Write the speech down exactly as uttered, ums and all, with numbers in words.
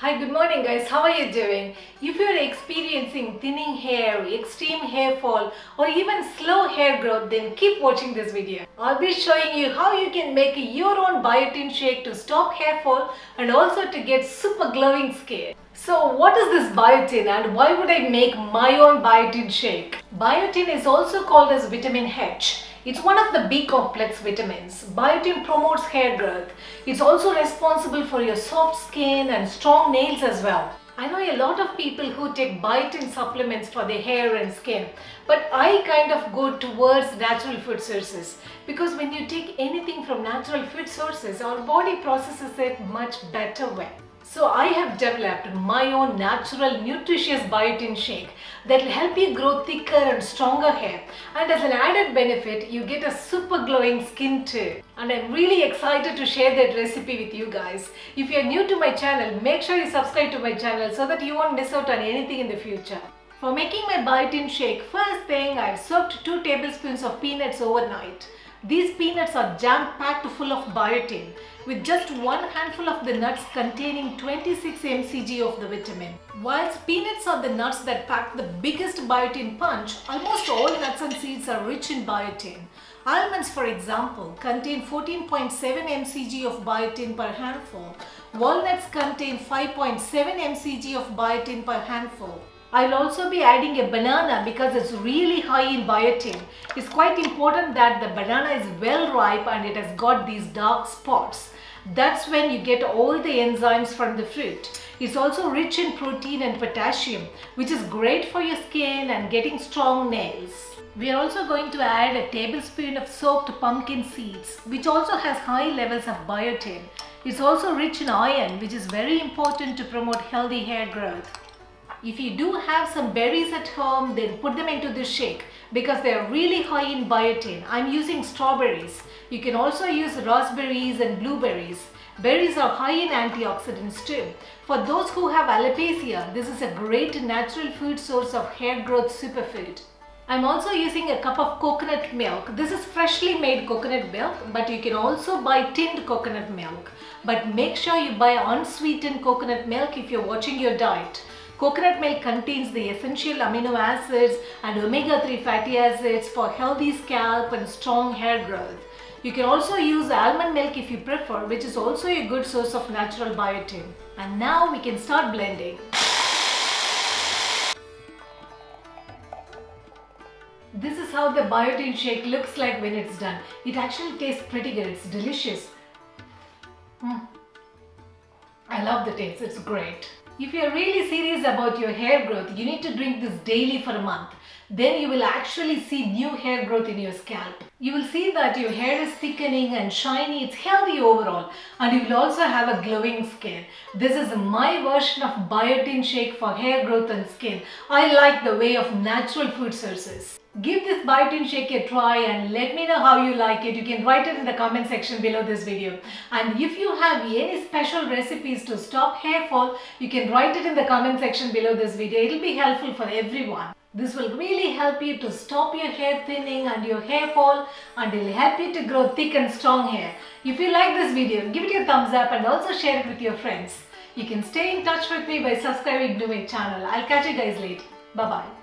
Hi, good morning guys, how are you doing? If you are experiencing thinning hair, extreme hair fall or even slow hair growth, then keep watching this video. I'll be showing you how you can make your own biotin shake to stop hair fall and also to get super glowing skin. So what is this biotin and why would I make my own biotin shake? Biotin is also called as vitamin H. It's one of the B complex vitamins. Biotin promotes hair growth. It's also responsible for your soft skin and strong nails as well. I know a lot of people who take biotin supplements for their hair and skin, but I kind of go towards natural food sources because when you take anything from natural food sources, our body processes it much better way. So I have developed my own natural nutritious biotin shake that will help you grow thicker and stronger hair, and as an added benefit you get a super glowing skin too. And I'm really excited to share that recipe with you guys. If you're new to my channel, make sure you subscribe to my channel so that you won't miss out on anything in the future. For making my biotin shake, first thing I've soaked two tablespoons of peanuts overnight. These peanuts are jam-packed full of biotin, with just one handful of the nuts containing twenty-six milligrams of the vitamin. Whilst peanuts are the nuts that pack the biggest biotin punch, almost all nuts and seeds are rich in biotin. Almonds, for example, contain fourteen point seven milligrams of biotin per handful. Walnuts contain five point seven milligrams of biotin per handful. I'll also be adding a banana because it's really high in biotin. It's quite important that the banana is well ripe and it has got these dark spots. That's when you get all the enzymes from the fruit. It's also rich in protein and potassium, which is great for your skin and getting strong nails. We are also going to add a tablespoon of soaked pumpkin seeds, which also has high levels of biotin. It's also rich in iron, which is very important to promote healthy hair growth. If you do have some berries at home, then put them into this shake because they are really high in biotin. I'm using strawberries. You can also use raspberries and blueberries. Berries are high in antioxidants too. For those who have alopecia, this is a great natural food source of hair growth superfood. I'm also using a cup of coconut milk. This is freshly made coconut milk, but you can also buy tinned coconut milk. But make sure you buy unsweetened coconut milk if you're watching your diet. Coconut milk contains the essential amino acids and omega three fatty acids for healthy scalp and strong hair growth. You can also use almond milk if you prefer, which is also a good source of natural biotin. And now we can start blending. This is how the biotin shake looks like when it's done. It actually tastes pretty good. It's delicious. Mm. I love the taste. It's great. If you are really serious about your hair growth, you need to drink this daily for a month. Then you will actually see new hair growth in your scalp. You will see that your hair is thickening and shiny, it's healthy overall, and you will also have a glowing skin. This is my version of biotin shake for hair growth and skin. I like the way of natural food sources. Give this biotin shake a try and let me know how you like it. You can write it in the comment section below this video. And if you have any special recipes to stop hair fall, you can write it in the comment section below this video. It will be helpful for everyone. This will really help you to stop your hair thinning and your hair fall, and it will help you to grow thick and strong hair. If you like this video, give it a thumbs up and also share it with your friends. You can stay in touch with me by subscribing to my channel. I'll catch you guys later. Bye-bye.